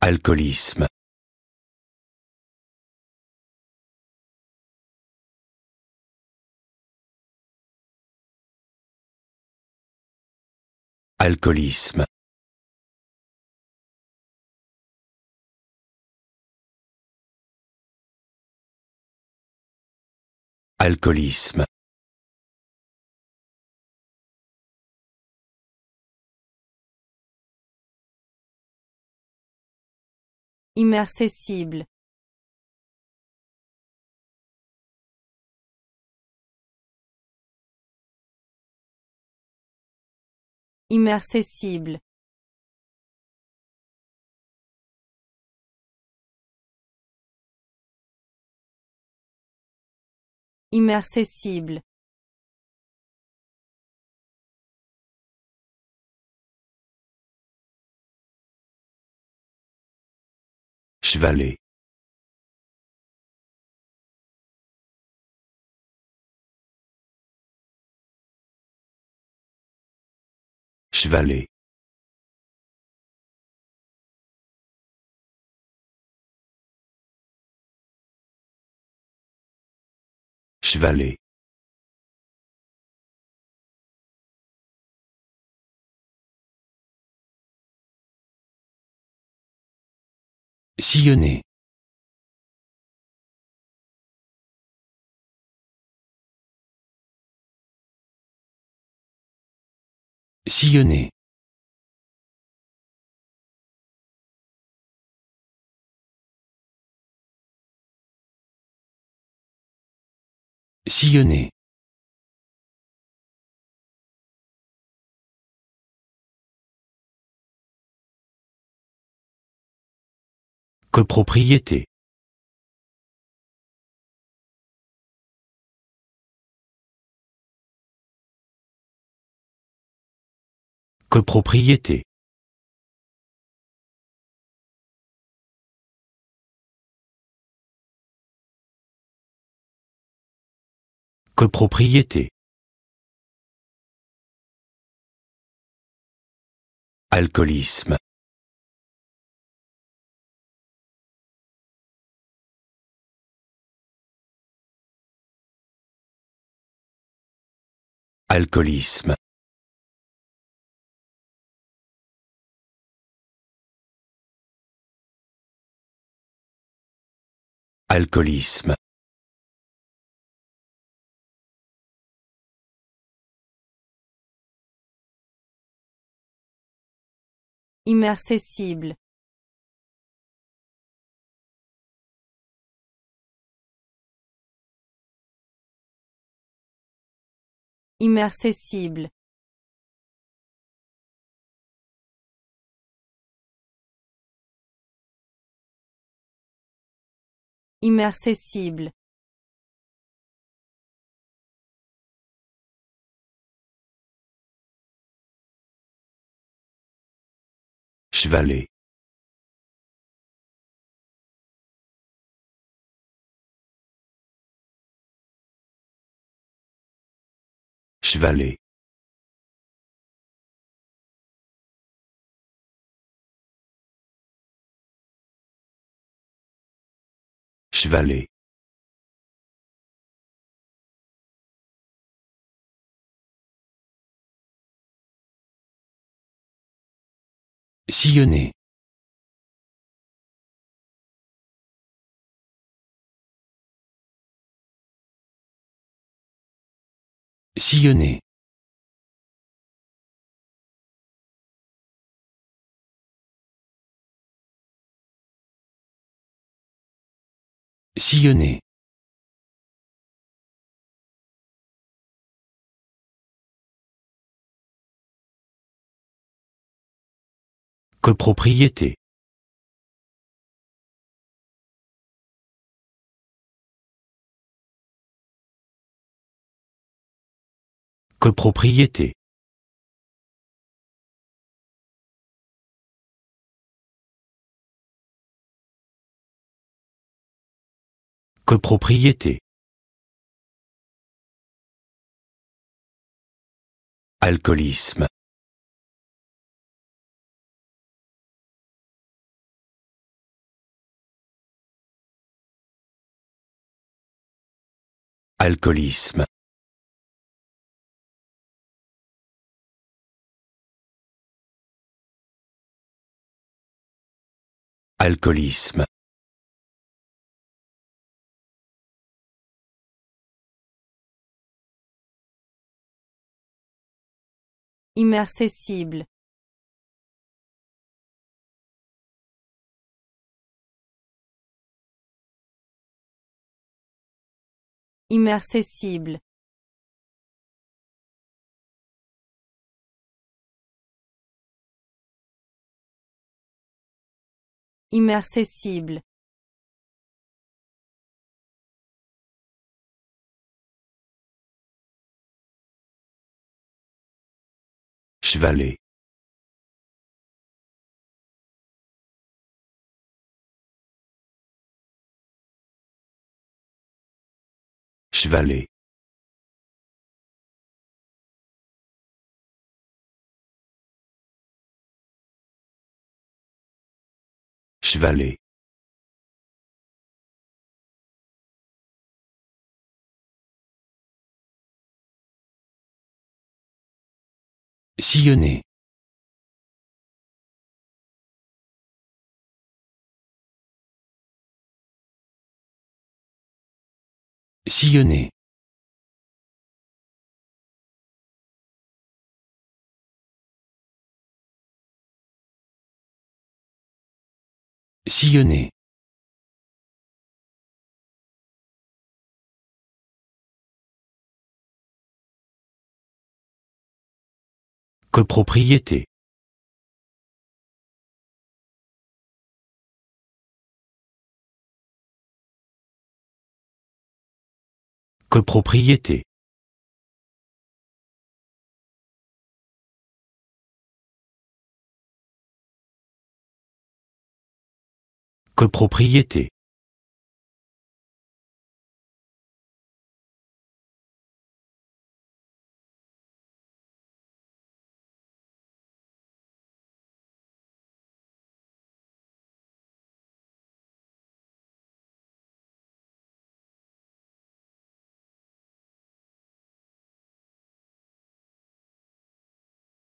Alcoolisme. Alcoolisme. Alcoolisme. Inaccessible. Inaccessible. Inaccessible. Chevalet. Chevalet. Chevalet. Sillonner. Sillonner. Sillonner. Copropriété. Copropriété. Copropriété. Alcoolisme. Alcoolisme. Alcoolisme. Inaccessible. Inaccessible. Inaccessible. Chevalet. Chevalet. Chevalet. Sillonner. Sillonner. Sillonner. Copropriété. Copropriété. Copropriété. Alcoolisme. Alcoolisme. Alcoolisme. Inaccessible. Inaccessible. Inaccessible. Chevalet. Chevalet. Chevalet. Sillonner. Sillonner. Sillonner. Copropriété. Copropriété. Copropriété.